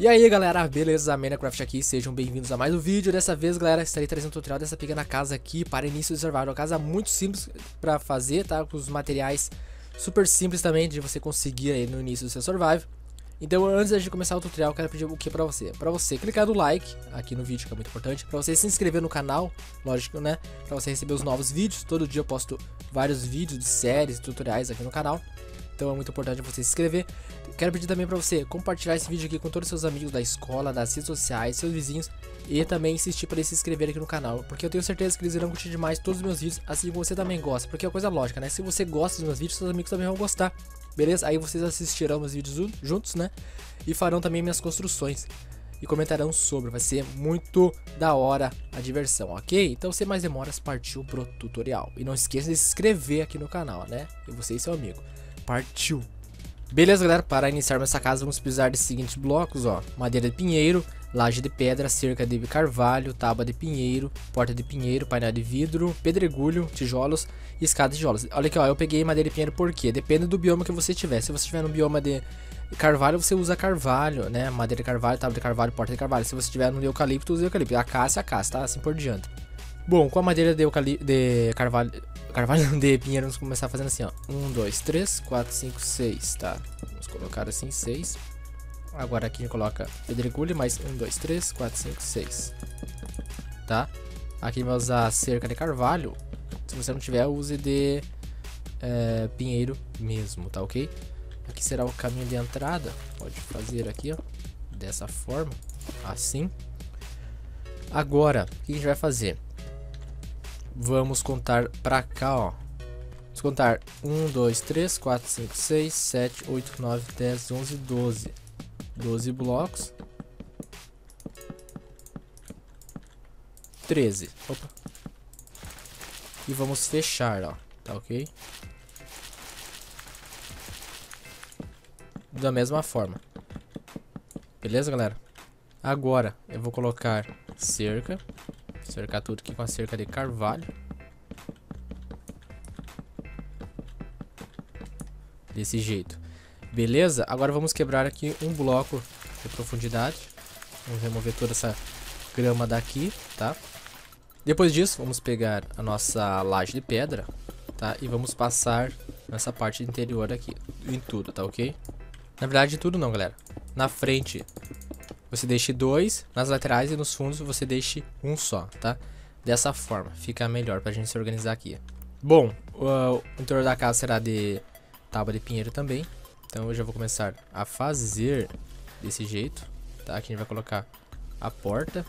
E aí galera, beleza? Minecraft aqui, sejam bem-vindos a mais um vídeo. Dessa vez galera, estarei trazendo um tutorial dessa pequena casa aqui para início de survival. Uma casa muito simples para fazer, tá? Com os materiais super simples também de você conseguir aí no início do seu survival. Então antes de começar o tutorial, quero pedir o que para você? Para você clicar no like aqui no vídeo, que é muito importante. Para você se inscrever no canal, lógico né? Para você receber os novos vídeos, todo dia eu posto vários vídeos de séries e tutoriais aqui no canal. Então é muito importante você se inscrever. Quero pedir também para você compartilhar esse vídeo aqui com todos os seus amigos da escola, das redes sociais, seus vizinhos. E também insistir para eles se inscrever aqui no canal, porque eu tenho certeza que eles irão curtir demais todos os meus vídeos, assim como você também gosta. Porque é uma coisa lógica, né? Se você gosta dos meus vídeos, seus amigos também vão gostar. Beleza? Aí vocês assistirão meus vídeos juntos, né? E farão também minhas construções e comentarão sobre. Vai ser muito da hora a diversão, ok? Então sem mais demoras, partiu pro tutorial. E não esqueça de se inscrever aqui no canal, né? E você e seu amigo. Partiu. Beleza galera, para iniciar essa casa vamos precisar dos seguintes blocos, ó: madeira de pinheiro, laje de pedra, cerca de carvalho, tábua de pinheiro, porta de pinheiro, painel de vidro, pedregulho, tijolos e escada de tijolos. Olha aqui ó, eu peguei madeira de pinheiro porque depende do bioma que você tiver. Se você tiver no bioma de carvalho, você usa carvalho, né? Madeira de carvalho, tábua de carvalho, porta de carvalho. Se você tiver no eucalipto, usa eucalipto. Acácia, tá? Assim por diante. Bom, com a madeira de pinheiro, vamos começar fazendo assim, ó. 1, 2, 3, 4, 5, 6, tá? Vamos colocar assim, 6. Agora aqui a gente coloca pedregulho, mais 1, 2, 3, 4, 5, 6. Tá? Aqui vai usar cerca de carvalho. Se você não tiver, use de pinheiro mesmo, tá ok? Aqui será o caminho de entrada. Pode fazer aqui, ó. Dessa forma, assim. Agora, o que a gente vai fazer? Vamos contar pra cá, ó. Vamos contar 1, 2, 3, 4, 5, 6, 7, 8, 9, 10, 11, 12. 12 blocos. 13. Opa. E vamos fechar, ó. Tá ok? Da mesma forma. Beleza, galera? Agora eu vou colocar cerca. Cercar tudo aqui com a cerca de carvalho. Desse jeito. Beleza? Agora vamos quebrar aqui um bloco de profundidade. Vamos remover toda essa grama daqui, tá? Depois disso, vamos pegar a nossa laje de pedra, tá? E vamos passar nessa parte interior aqui. Em tudo, tá ok? Na verdade, em tudo não, galera. Na frente você deixe dois, nas laterais e nos fundos você deixe um só, tá? Dessa forma, fica melhor pra gente se organizar aqui. Bom, o interior da casa será de tábua de pinheiro também. Então eu já vou começar a fazer desse jeito, tá? Aqui a gente vai colocar a porta.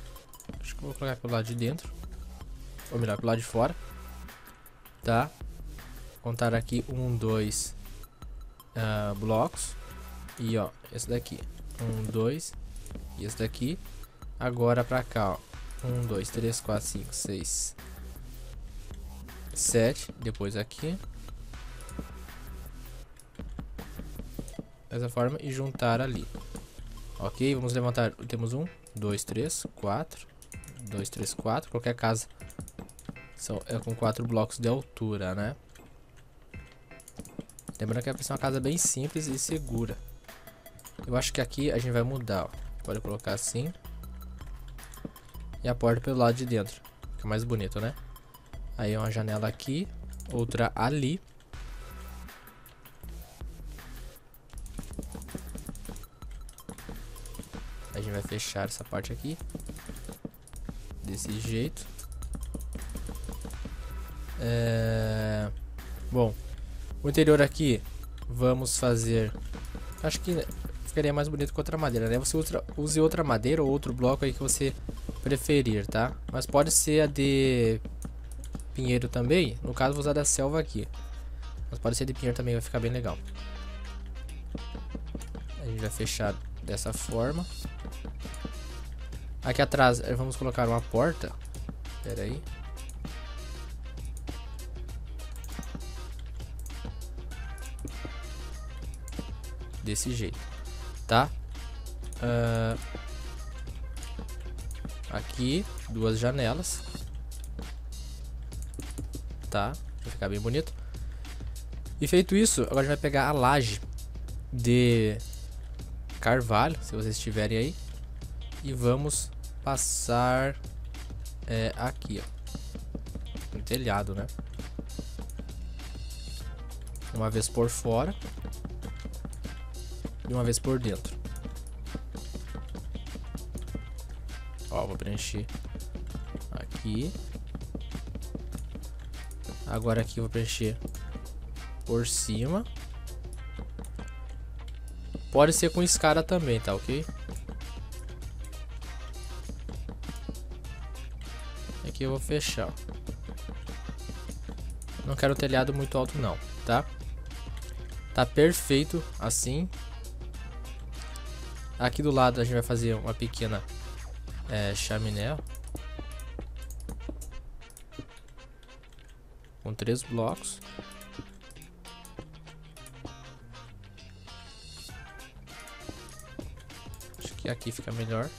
Acho que eu vou colocar pelo lado de dentro. Ou melhor, pelo lado de fora. Tá? Vou contar aqui um, dois blocos. E ó, esse daqui. Um, dois... E esse daqui. Agora pra cá, ó. 1, 2, 3, 4, 5, 6, 7. Depois aqui. Dessa forma. E juntar ali. Ok, vamos levantar. Temos 1, 2, 3, 4. 2, 3, 4. Qualquer casa é com 4 blocos de altura, né? Lembrando que é pra ser uma casa bem simples e segura. Eu acho que aqui a gente vai mudar, ó. Pode colocar assim. E a porta pelo lado de dentro. Fica mais bonito, né? Aí uma janela aqui. Outra ali. A gente vai fechar essa parte aqui. Desse jeito. Bom. O interior aqui. Vamos fazer. Acho que ficaria mais bonito com outra madeira, né? Você use outra madeira ou outro bloco aí que você preferir, tá? Mas pode ser a de pinheiro também. No caso, vou usar da selva aqui. Mas pode ser de pinheiro também, vai ficar bem legal. A gente vai fechar dessa forma. Aqui atrás, vamos colocar uma porta. Pera aí. Desse jeito. Tá? Aqui, duas janelas. Tá? Vai ficar bem bonito. E feito isso, agora a gente vai pegar a laje de Carvalho, se vocês estiverem aí. E vamos passar aqui, ó, no telhado, né? Uma vez por fora e uma vez por dentro. Ó, vou preencher aqui. Agora aqui eu vou preencher por cima. Pode ser com escada também, tá ok? Aqui eu vou fechar. Não quero o telhado muito alto não, tá? Tá perfeito assim. Aqui do lado a gente vai fazer uma pequena chaminé. Com 3 blocos. Acho que aqui fica melhor.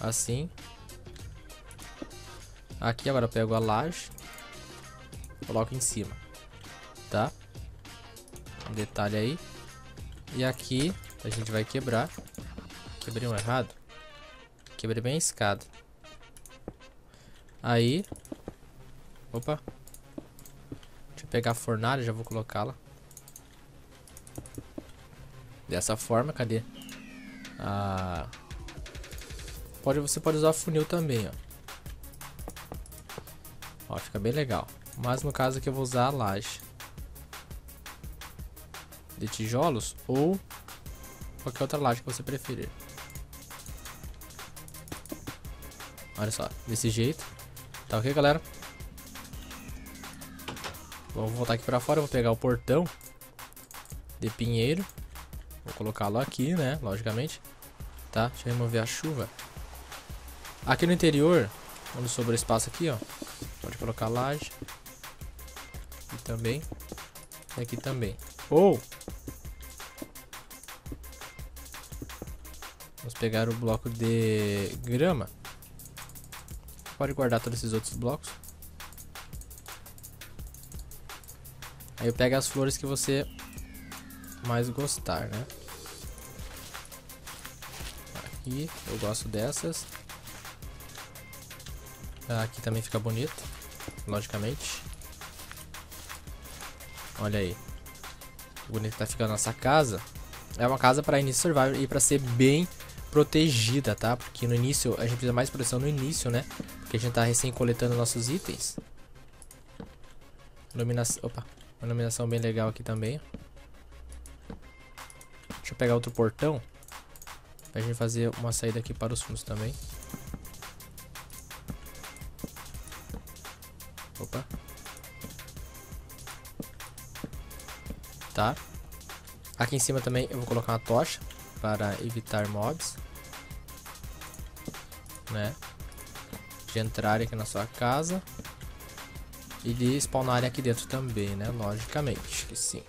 Assim. Aqui agora eu pego a laje, coloco em cima, tá? Um detalhe aí. E aqui a gente vai quebrar. Quebrei um errado. Quebrei bem a escada. Aí. Opa. Deixa eu pegar a fornalha, já vou colocá-la. Dessa forma, cadê? Ah. Você pode usar funil também, ó. Ó, fica bem legal. Mas no caso aqui eu vou usar a laje de tijolos ou qualquer outra laje que você preferir. Olha só, desse jeito. Tá ok, galera? Vamos voltar aqui pra fora. Vou pegar o portão de pinheiro. Vou colocá-lo aqui, né? Logicamente. Tá? Deixa eu remover a chuva. Aqui no interior, onde sobrou espaço aqui, ó, pode colocar laje. E também. E aqui também. Ou vamos pegar o bloco de grama. Pode guardar todos esses outros blocos. Aí eu pego as flores que você mais gostar, né? Aqui eu gosto dessas. Aqui também fica bonito, logicamente. Olha aí. O bonito que tá ficando nossa casa. É uma casa para início survival e para ser bem protegida, tá? Porque no início, a gente precisa mais proteção no início, né? Porque a gente tá recém coletando nossos itens. Iluminação, opa. Uma iluminação bem legal aqui também. Deixa eu pegar outro portão pra gente fazer uma saída aqui para os fundos também. Opa. Tá. Aqui em cima também eu vou colocar uma tocha para evitar mobs, né? De entrarem aqui na sua casa e de spawnarem aqui dentro também, né? Logicamente que sim.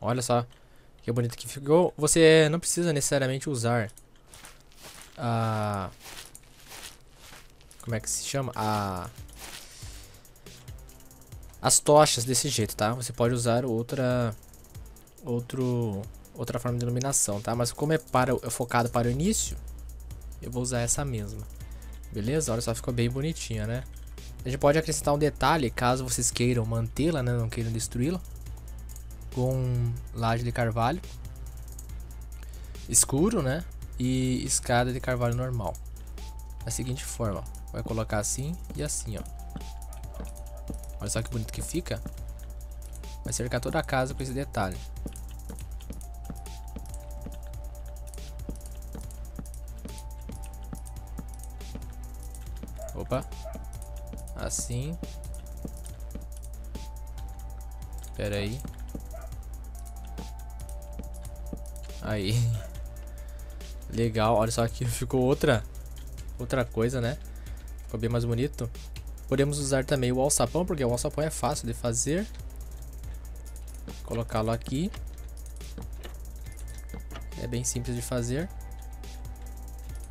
Olha só que bonito que ficou. Você não precisa necessariamente usar a... Como é que se chama? As tochas desse jeito, tá? Você pode usar outra forma de iluminação, tá? Mas como é focado para o início, eu vou usar essa mesma. Beleza? Olha só, ficou bem bonitinha, né? A gente pode acrescentar um detalhe, caso vocês queiram mantê-la, né? Não queiram destruí-la. Com laje de carvalho escuro, né? E escada de carvalho normal. Da seguinte forma, vai colocar assim e assim, ó. Olha só que bonito que fica. Vai cercar toda a casa com esse detalhe. Opa. Assim. Espera aí. Aí. Legal. Olha só que ficou outra coisa, né? Ficou bem mais bonito. Podemos usar também o alçapão, porque o alçapão é fácil de fazer. Colocá-lo aqui. É bem simples de fazer.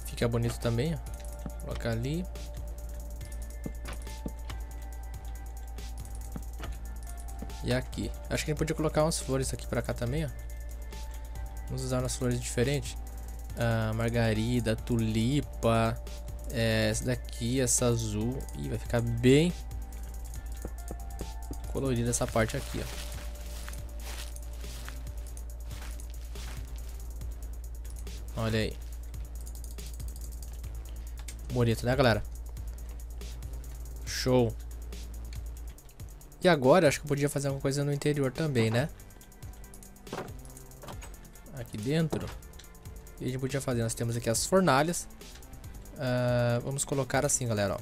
Fica bonito também, ó. Colocar ali. E aqui. Acho que a gente podia colocar umas flores aqui pra cá também, ó. Vamos usar umas flores diferentes. Margarida, tulipa. Essa daqui, essa azul. Ih, vai ficar bem colorida essa parte aqui, ó. Olha aí. Bonito, né, galera? Show. E agora, acho que eu podia fazer alguma coisa no interior também, né? Aqui dentro. E a gente podia fazer. Nós temos aqui as fornalhas. Vamos colocar assim, galera, ó.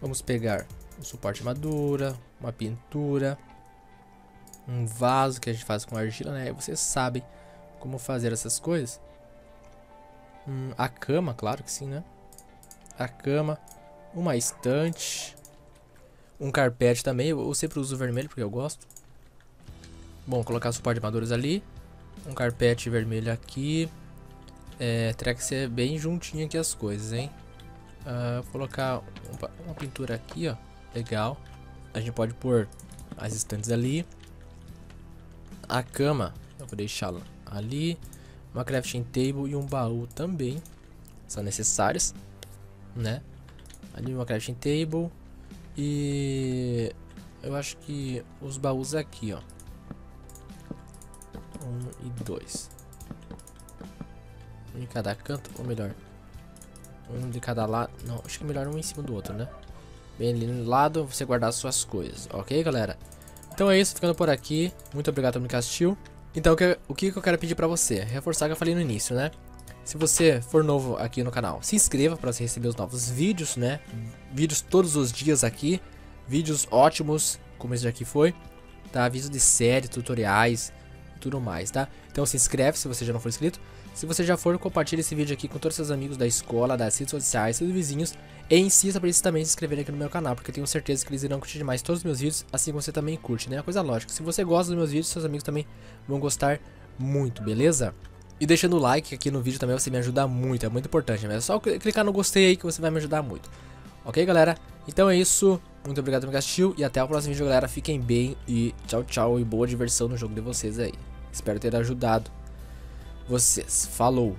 Vamos pegar um suporte de armadura, uma pintura, um vaso que a gente faz com argila, né? E vocês sabem como fazer essas coisas. A cama, claro que sim, né? A cama, uma estante, um carpete também. Eu sempre uso vermelho porque eu gosto. Bom, colocar suporte de armaduras ali. Um carpete vermelho aqui. Terá que ser bem juntinho aqui as coisas, hein? Vou colocar uma pintura aqui, ó. Legal. A gente pode pôr as estantes ali. A cama, eu vou deixá-la ali. Uma crafting table e um baú também são necessários, né? Ali uma crafting table. E eu acho que os baús aqui, ó, 1 e 2, um em cada canto, ou melhor, um de cada lado. Não, acho que é melhor um em cima do outro, né? Bem ali no lado, você guardar as suas coisas, ok, galera? Então é isso, ficando por aqui. Muito obrigado por me assistir. Então o que eu quero pedir pra você? Reforçar o que eu falei no início, né? Se você for novo aqui no canal, se inscreva pra você receber os novos vídeos, né? Vídeos todos os dias aqui. Vídeos ótimos, como esse daqui foi. Tá? Vídeos de série, tutoriais e tudo mais, tá? Então se inscreve se você já não for inscrito. Se você já for, compartilha esse vídeo aqui com todos os seus amigos da escola, das redes sociais, seus vizinhos. E insista pra eles também se inscreverem aqui no meu canal, porque eu tenho certeza que eles irão curtir demais todos os meus vídeos, assim como você também curte, né? É uma coisa lógica. Se você gosta dos meus vídeos, seus amigos também vão gostar muito, beleza? E deixando o like aqui no vídeo também, você me ajuda muito, é muito importante, né? É só clicar no gostei aí que você vai me ajudar muito. Ok, galera? Então é isso. Muito obrigado por me assistir e até o próximo vídeo, galera. Fiquem bem e tchau, tchau. E boa diversão no jogo de vocês aí. Espero ter ajudado vocês. Falou!